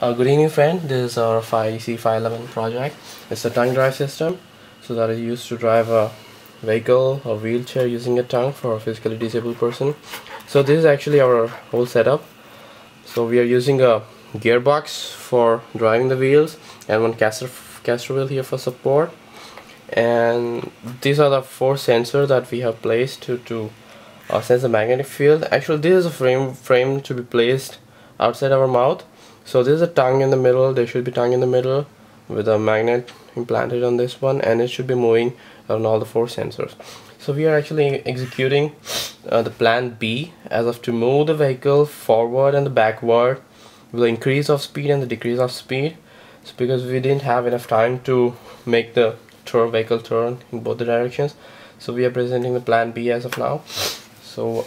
Good evening friend, this is our ECE 511 project. It's a tongue drive system, so that is used to drive a vehicle or wheelchair using a tongue for a physically disabled person. So this is actually our whole setup. So we are using a gearbox for driving the wheels and one caster wheel here for support, and these are the four sensors that we have placed to sense the magnetic field. Actually this is a frame to be placed outside our mouth. So there's a tongue in the middle, there should be tongue in the middle with a magnet implanted on this one, and it should be moving on all the four sensors. So we are actually executing the plan B as of to move the vehicle forward and the backward with the increase of speed and the decrease of speed. It's because we didn't have enough time to make the vehicle turn in both the directions. So we are presenting the plan B as of now. So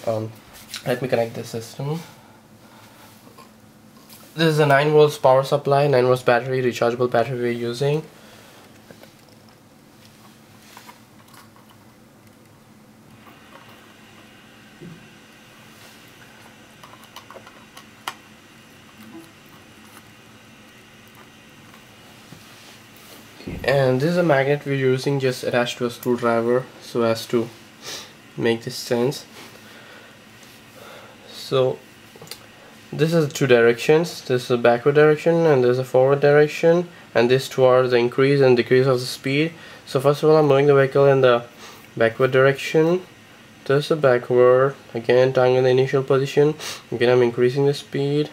let me connect the system. This is a 9 volts power supply, 9 volts battery, rechargeable battery we are using. Okay. And this is a magnet we are using, just attached to a screwdriver so as to make this sense. So this is two directions, this is a backward direction and there's a forward direction, and this towards the increase and decrease of the speed. So first of all, I'm moving the vehicle in the backward direction. This is backward, again tongue in the initial position, again I'm increasing the speed.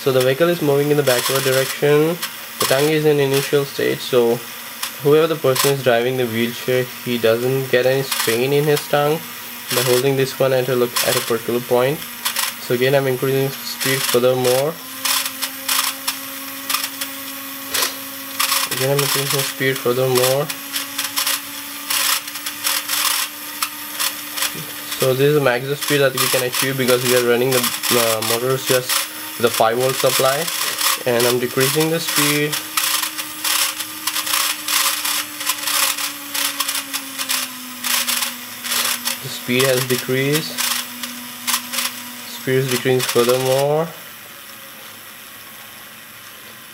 So the vehicle is moving in the backward direction, the tongue is in initial state, so whoever the person is driving the wheelchair, he doesn't get any strain in his tongue by holding this one at a particular point. So again I'm increasing speed furthermore. Again I'm increasing speed furthermore. So this is the maximum speed that we can achieve because we are running the motors just with a 5 volt supply, and I'm decreasing the speed. The speed has decreased. Speed is decreasing furthermore.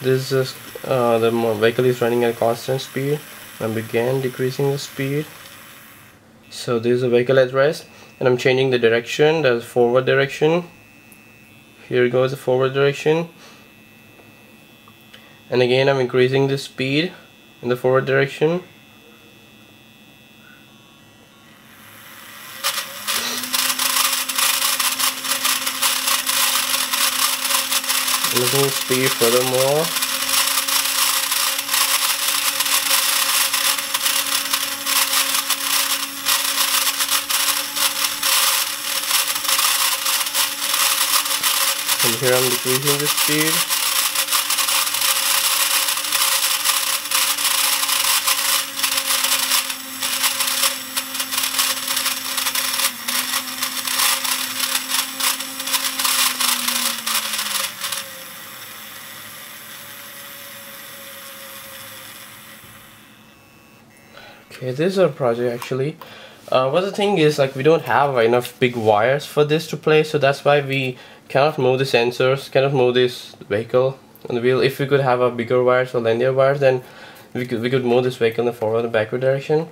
This is the vehicle is running at a constant speed. I'm again decreasing the speed. So this is a vehicle at rest, and I'm changing the direction. There's forward direction. Here goes the forward direction, and again I'm increasing the speed in the forward direction. Increasing speed furthermore. And here I'm decreasing the speed. Okay, this is our project actually. But the thing is, like, we don't have enough big wires for this to play, so that's why we cannot move the sensors, cannot move this vehicle on the wheel. If we could have a bigger wires or linear wires, then we could move this vehicle in the forward and backward direction.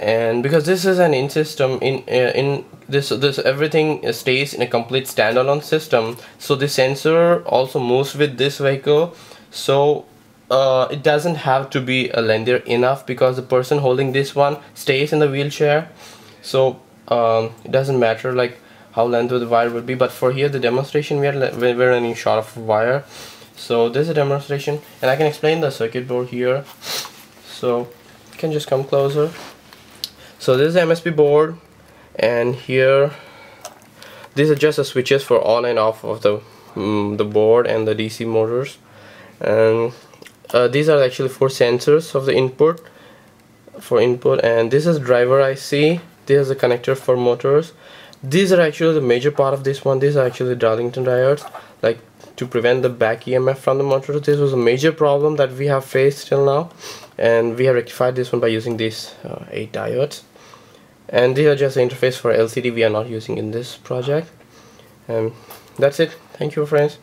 And because this is an in system, in this everything stays in a complete standalone system, so the sensor also moves with this vehicle. So it doesn't have to be a linear enough because the person holding this one stays in the wheelchair, so it doesn't matter like how length of the wire would be. But for here the demonstration, we are running short of wire, so this is a demonstration, and I can explain the circuit board here. So you can just come closer. So this is the MSP board, and here these are just the switches for on and off of the board and the DC motors, and these are actually four sensors of the input and this is driver IC. This is a connector for motors. These are actually the major part of this one. These are actually Darlington diodes, like to prevent the back EMF from the motors. This was a major problem that we have faced till now, and we have rectified this one by using these 8 diodes, and these are just the interface for LCD we are not using in this project. That's it. Thank you, friends.